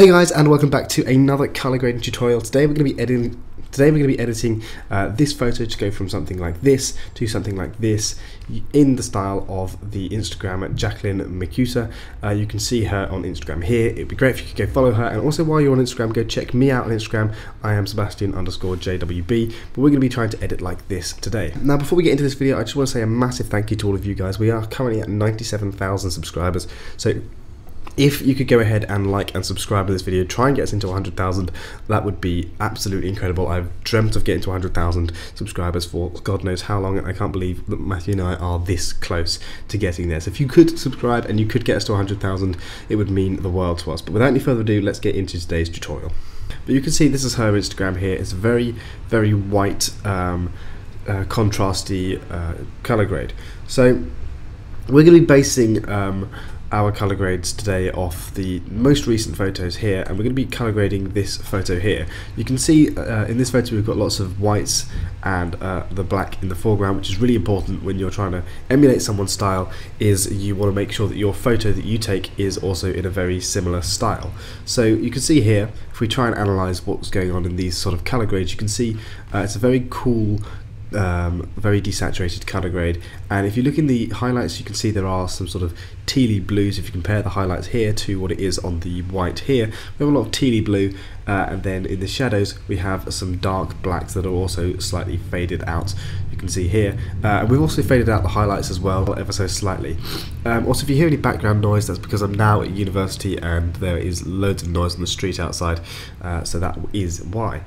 Hey guys, and welcome back to another color grading tutorial. Today we're going to be editing this photo to go from something like this to something like this in the style of the Instagram Jacqueline Mikuta. You can see her on Instagram here. It'd be great if you could go follow her, and also while you're on Instagram, go check me out on Instagram. I am Sebastian underscore JWB, but we're going to be trying to edit like this today. Now, before we get into this video, I just want to say a massive thank you to all of you guys. We are currently at 97,000 subscribers, so if you could go ahead and like and subscribe to this video, try and get us into 100,000, that would be absolutely incredible. I've dreamt of getting to 100,000 subscribers for God knows how long, and I can't believe that Matthew and I are this close to getting there. So if you could subscribe and you could get us to 100,000, it would mean the world to us. But without any further ado, let's get into today's tutorial. But you can see this is her Instagram here. It's very, very white, contrasty color grade. So we're going to be basing our color grades today off the most recent photos here, and we're going to be color grading this photo here. You can see in this photo we've got lots of whites and the black in the foreground, which is really important when you're trying to emulate someone's style. Is you want to make sure that your photo that you take is also in a very similar style. So you can see here, if we try and analyze what's going on in these sort of color grades, you can see it's a very cool, very desaturated color grade. And if you look in the highlights, you can see there are some sort of tealy blues. If you compare the highlights here to what it is on the white here, we have a lot of tealy blue, and then in the shadows we have some dark blacks that are also slightly faded out. You can see here, we've also faded out the highlights as well, ever so slightly. Also, if you hear any background noise, that's because I'm now at university and there is loads of noise on the street outside, so that is why.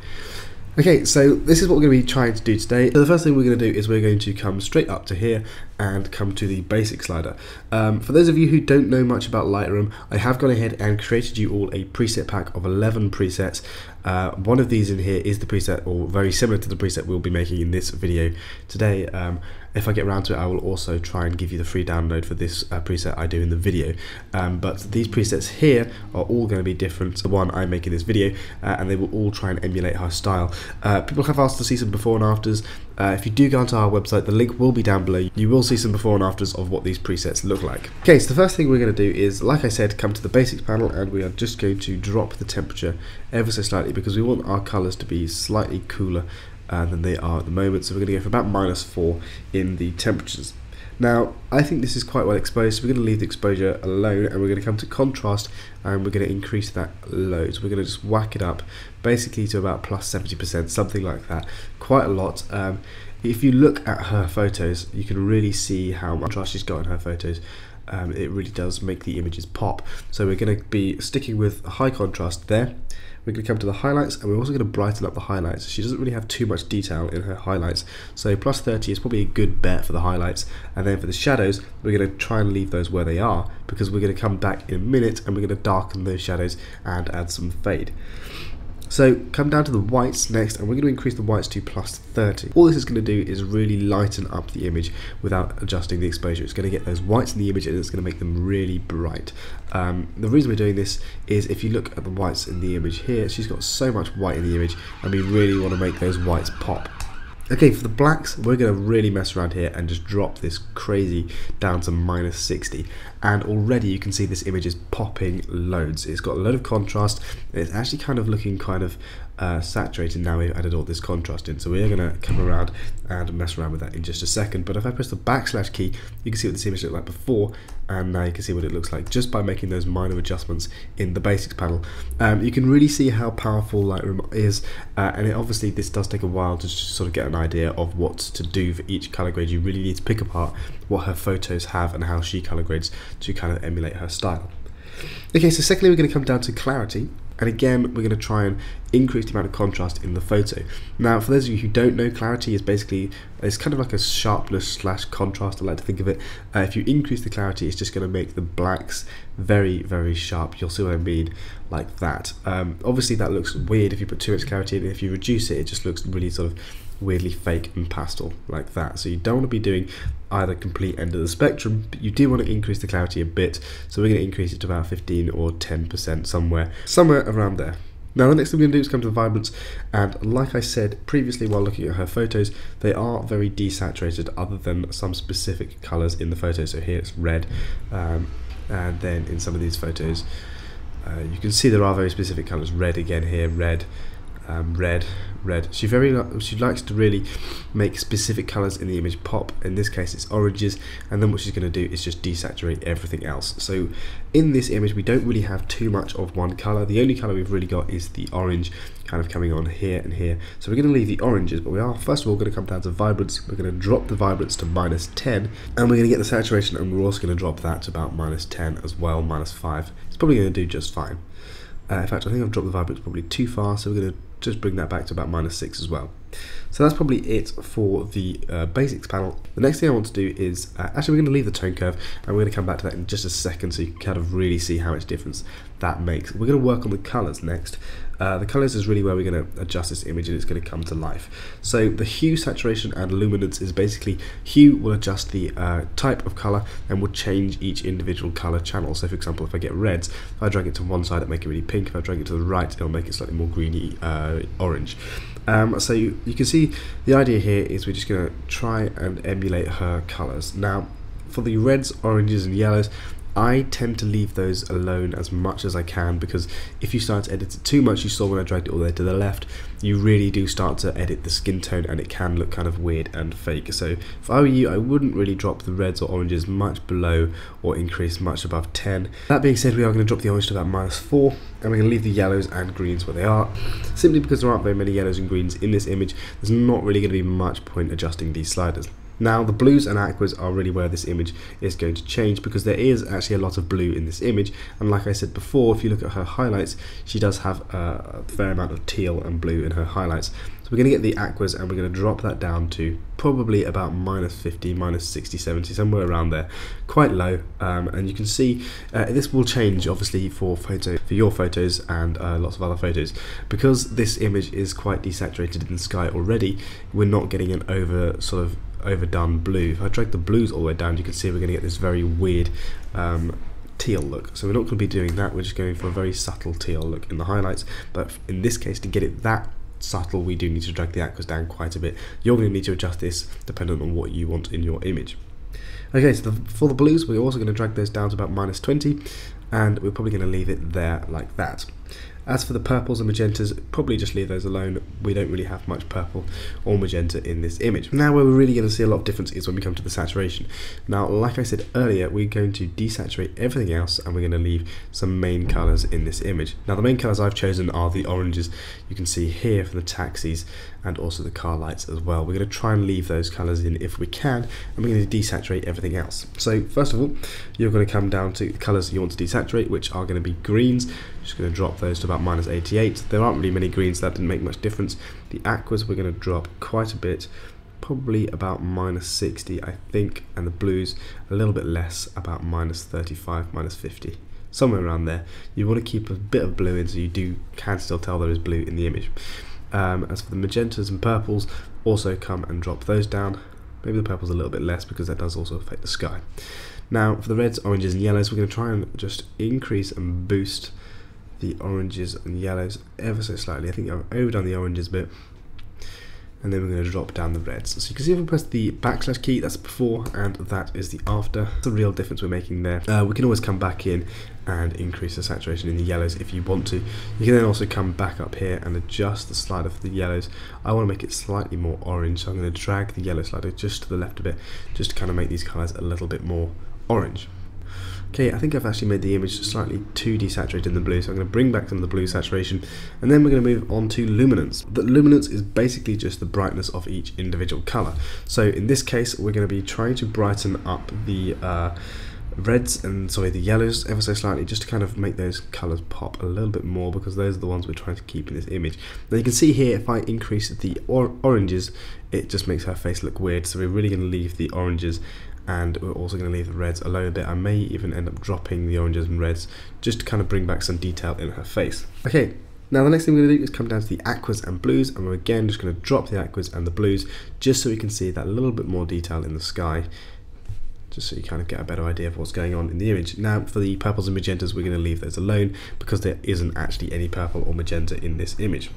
Okay, so this is what we're going to be trying to do today. So the first thing we're going to do is we're going to come straight up to here and come to the basic slider. For those of you who don't know much about Lightroom, I have gone ahead and created you all a preset pack of 11 presets. One of these in here is the preset, or very similar to the preset we'll be making in this video today. If I get around to it, I will also try and give you the free download for this preset I do in the video. But these presets here are all going to be different to the one I make in this video, and they will all try and emulate her style. People have asked to see some before and afters. If you do go onto our website, the link will be down below. You will see some before and afters of what these presets look like. Okay, so the first thing we're going to do is, like I said, come to the basics panel, and we are just going to drop the temperature ever so slightly because we want our colours to be slightly cooler than they are at the moment. So we're going to go for about -4 in the temperatures. Now, I think this is quite well exposed, so we're going to leave the exposure alone, and we're going to come to contrast, and we're going to increase that loads. We're going to just whack it up basically to about +70%, something like that, quite a lot. If you look at her photos, you can really see how much contrast she's got in her photos. It really does make the images pop. So we're going to be sticking with high contrast there. We're going to come to the highlights, and we're also going to brighten up the highlights. She doesn't really have too much detail in her highlights, so +30 is probably a good bet for the highlights. And then for the shadows, we're going to try and leave those where they are, because we're going to come back in a minute and we're going to darken those shadows and add some fade. So come down to the whites next, and we're going to increase the whites to +30. All this is going to do is really lighten up the image without adjusting the exposure. It's going to get those whites in the image, and it's going to make them really bright. The reason we're doing this is, if you look at the whites in the image here, she's got so much white in the image, and we really want to make those whites pop. Okay, for the blacks, we're going to really mess around here and just drop this crazy down to -60. And already you can see this image is popping loads. It's got a load of contrast. It's actually kind of looking kind of saturated now we've added all this contrast in. So we're going to come around and mess around with that in just a second. But if I press the backslash key, you can see what this image looked like before, and now you can see what it looks like just by making those minor adjustments in the basics panel. You can really see how powerful Lightroom is, and obviously this does take a while to just sort of get an idea of what to do for each color grade. You really need to pick apart what her photos have and how she color grades to kind of emulate her style. Okay, so secondly, we're going to come down to clarity, and again we're going to try and increase the amount of contrast in the photo. Now, for those of you who don't know, clarity is basically, it's kind of like a sharpness / contrast, I like to think of it. If you increase the clarity, it's just going to make the blacks very, very sharp. You'll see what I mean, like that. Obviously that looks weird if you put too much clarity in. If you reduce it, it just looks really sort of weirdly fake and pastel, like that. So you don't want to be doing either complete end of the spectrum, but you do want to increase the clarity a bit. So we're going to increase it to about 15 or 10%, somewhere around there. Now, the next thing we're going to do is come to the vibrance, and like I said previously while looking at her photos, they are very desaturated other than some specific colours in the photo. So here it's red, and then in some of these photos You can see there are very specific colors. Red again here, red, red, red. She likes to really make specific colors in the image pop. In this case, it's oranges. And then what she's going to do is just desaturate everything else. So in this image, we don't really have too much of one color. The only color we've really got is the orange kind of coming on here and here. So we're going to leave the oranges, but we are first of all going to come down to vibrance. We're going to drop the vibrance to -10, and we're going to get the saturation, and we're also going to drop that to about -10 as well, -5. It's probably going to do just fine. In fact, I think I've dropped the vibrance probably too far, so we're going to just bring that back to about -6 as well. So that's probably it for the basics panel. The next thing I want to do is, actually we're going to leave the tone curve, and we're going to come back to that in just a second so you can kind of really see how much difference that makes. We're going to work on the colours next. The colours is really where we're going to adjust this image and it's going to come to life. So the hue, saturation and luminance is basically, hue will adjust the type of colour and will change each individual colour channel. So for example, if I get reds, if I drag it to one side it'll make it really pink, if I drag it to the right it'll make it slightly more greeny orange. So you can see the idea here is we're just going to try and emulate her colours. Now for the reds, oranges and yellows, I tend to leave those alone as much as I can, because if you start to edit it too much, you saw when I dragged it all the way to the left, you really do start to edit the skin tone and it can look kind of weird and fake. So if I were you, I wouldn't really drop the reds or oranges much below or increase much above 10. That being said, we are going to drop the orange to about -4, and we're going to leave the yellows and greens where they are, simply because there aren't very many yellows and greens in this image. There's not really going to be much point adjusting these sliders. Now the blues and aquas are really where this image is going to change, because there is actually a lot of blue in this image, and like I said before, if you look at her highlights, she does have a fair amount of teal and blue in her highlights. So we're going to get the aquas and we're going to drop that down to probably about -50, -60, 70, somewhere around there, quite low. And you can see this will change obviously for your photos and lots of other photos, because this image is quite desaturated in the sky already. We're not getting an overdone blue. If I drag the blues all the way down, you can see we're going to get this very weird teal look. So we're not going to be doing that, we're just going for a very subtle teal look in the highlights. But in this case, to get it that subtle, we do need to drag the aquas down quite a bit. You're going to need to adjust this depending on what you want in your image. Okay, so for the blues, we're also going to drag those down to about -20, and we're probably going to leave it there like that. As for the purples and magentas, probably just leave those alone. We don't really have much purple or magenta in this image. Now where we're really going to see a lot of difference is when we come to the saturation. Now like I said earlier, we're going to desaturate everything else and we're going to leave some main colours in this image. Now the main colours I've chosen are the oranges you can see here for the taxis and also the car lights as well. We're going to try and leave those colours in if we can, and we're going to desaturate everything else. So first of all, you're going to come down to the colours you want to desaturate, which are going to be greens. Just going to drop those to about -88. There aren't really many greens, so that didn't make much difference. The aquas we're going to drop quite a bit, probably about -60 I think, and the blues a little bit less, about -35, -50, somewhere around there. You want to keep a bit of blue in, so you can still tell there is blue in the image. As for the magentas and purples, also come and drop those down. Maybe the purple's a little bit less because that does also affect the sky. Now for the reds, oranges and yellows, we're going to try and just increase and boost the oranges and yellows ever so slightly. I think I've overdone the oranges a bit, and then we're going to drop down the reds. So you can see if we press the backslash key, that's before and that is the after. That's the real difference we're making there. We can always come back in and increase the saturation in the yellows if you want to. You can then also come back up here and adjust the slider for the yellows. I want to make it slightly more orange, so I'm going to drag the yellow slider just to the left a bit, just to kind of make these colours a little bit more orange. Okay, I think I've actually made the image slightly too desaturated in the blue, so I'm going to bring back some of the blue saturation, and then we're going to move on to luminance. The luminance is basically just the brightness of each individual colour. So in this case, we're going to be trying to brighten up the reds and the yellows ever so slightly, just to kind of make those colours pop a little bit more, because those are the ones we're trying to keep in this image. Now you can see here, if I increase the oranges, it just makes her face look weird, so we're really going to leave the oranges, and we're also going to leave the reds alone a bit. I may even end up dropping the oranges and reds just to kind of bring back some detail in her face. Okay, now the next thing we're going to do is come down to the aquas and blues, and we're again just going to drop the aquas and the blues just so we can see that little bit more detail in the sky, just so you kind of get a better idea of what's going on in the image. Now for the purples and magentas, we're going to leave those alone because there isn't actually any purple or magenta in this image.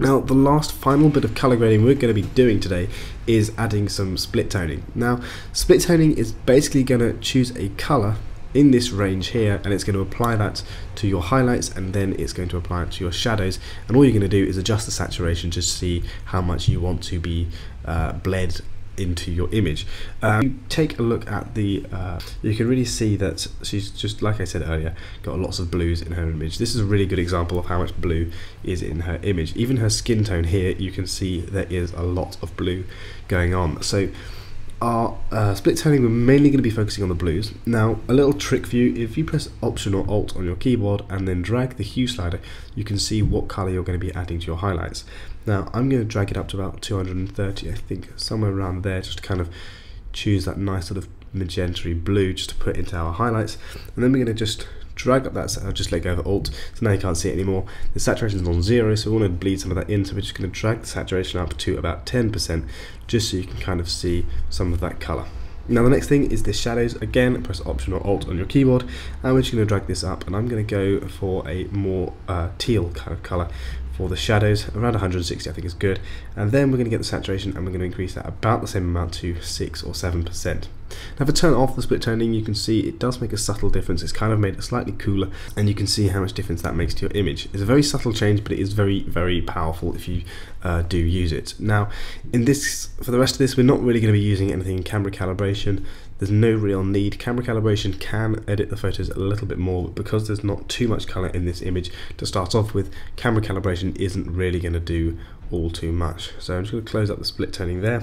Now the last final bit of colour grading we're going to be doing today is adding some split toning. Now split toning is basically going to choose a colour in this range here, and it's going to apply that to your highlights, and then it's going to apply it to your shadows. And all you're going to do is adjust the saturation to see how much you want to be bled into your image. Take a look at the you can really see that she's just, like I said earlier, got lots of blues in her image. This is a really good example of how much blue is in her image. Even her skin tone here, you can see there is a lot of blue going on. So our split toning, we're mainly going to be focusing on the blues. Now, a little trick for you: if you press Option or Alt on your keyboard and then drag the hue slider, you can see what color you're going to be adding to your highlights. Now, I'm going to drag it up to about 230, I think, somewhere around there, just to kind of choose that nice sort of magenta blue just to put into our highlights. And then we're going to just drag up that, I'll just let go of Alt, so now you can't see it anymore. The saturation is on 0, so we want to bleed some of that in, so we're just going to drag the saturation up to about 10%, just so you can kind of see some of that colour. Now the next thing is the shadows. Again, press Option or Alt on your keyboard, and we're just going to drag this up, and I'm going to go for a more teal kind of colour for the shadows. Around 160 I think is good, and then we're going to get the saturation, and we're going to increase that about the same amount to 6 or 7%. Now if I turn off the split toning, you can see it does make a subtle difference. It's kind of made it slightly cooler, and you can see how much difference that makes to your image. It's a very subtle change, but it is very, very powerful if you do use it. Now in this, for the rest of this, we're not really going to be using anything in camera calibration. There's no real need. Camera calibration can edit the photos a little bit more, but because there's not too much colour in this image to start off with, camera calibration isn't really going to do all too much. So I'm just going to close up the split toning there,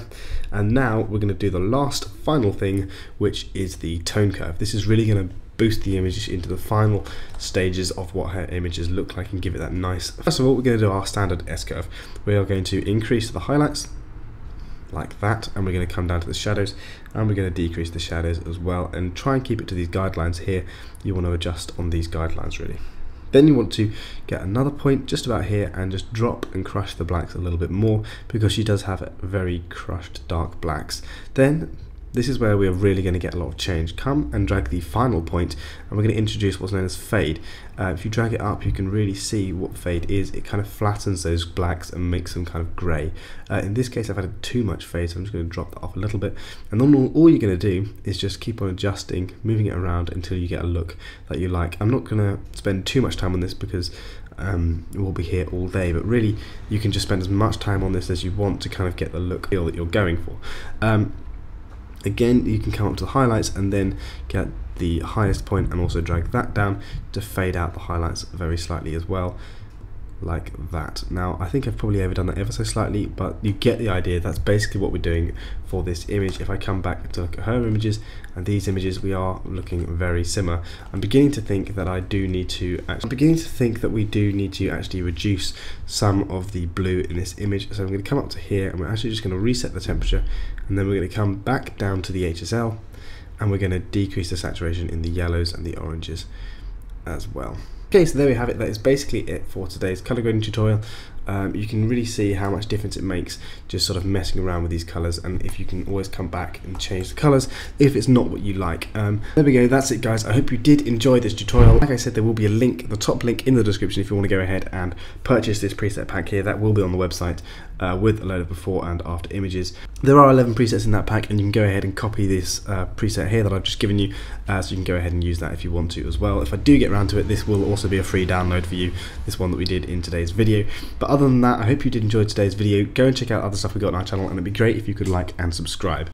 and now we're going to do the last final thing, which is the tone curve. This is really going to boost the image into the final stages of what her images look like and give it that nice. First of all, we're going to do our standard S-curve. We are going to increase the highlights like that, and we're going to come down to the shadows, and we're going to decrease the shadows as well, and try and keep it to these guidelines here. You want to adjust on these guidelines really. Then you want to get another point just about here and just drop and crush the blacks a little bit more, because she does have very crushed dark blacks. Then this is where we are really going to get a lot of change. Come and drag the final point, and we're going to introduce what's known as fade. If you drag it up, you can really see what fade is. It kind of flattens those blacks and makes them kind of grey. In this case, I've added too much fade, so I'm just going to drop that off a little bit. And then all you're going to do is just keep on adjusting, moving it around until you get a look that you like. I'm not going to spend too much time on this because we'll be here all day, but really you can just spend as much time on this as you want to kind of get the look feel that you're going for. Again, you can come up to the highlights and then get the highest point and also drag that down to fade out the highlights very slightly as well, like that. Now I think I've probably overdone that ever so slightly, but you get the idea. That's basically what we're doing for this image. If I come back to look at her images and these images, we are looking very similar. I'm beginning to think that we do need to actually reduce some of the blue in this image. So I'm going to come up to here, and we're actually just going to reset the temperature, and then we're going to come back down to the HSL, and we're going to decrease the saturation in the yellows and the oranges as well. Okay, so there we have it. That is basically it for today's color grading tutorial. You can really see how much difference it makes just sort of messing around with these colors, and if you can always come back and change the colors if it's not what you like. There we go, that's it guys. I hope you did enjoy this tutorial. Like I said, there will be a link, the top link in the description, if you want to go ahead and purchase this preset pack here. That will be on the website with a load of before and after images. There are 11 presets in that pack, and you can go ahead and copy this preset here that I've just given you, so you can go ahead and use that if you want to as well. If I do get around to it, this will also be a free download for you, this one that we did in today's video. But other than that, I hope you did enjoy today's video. Go and check out other stuff we got on our channel, and it'd be great if you could like and subscribe.